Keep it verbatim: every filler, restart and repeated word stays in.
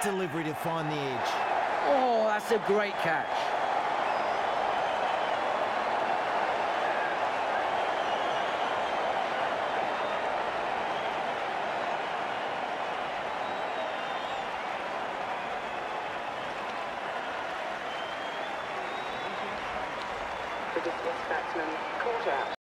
Great delivery to find the edge. Oh, that's a great catch. The dismissed batsman caught out.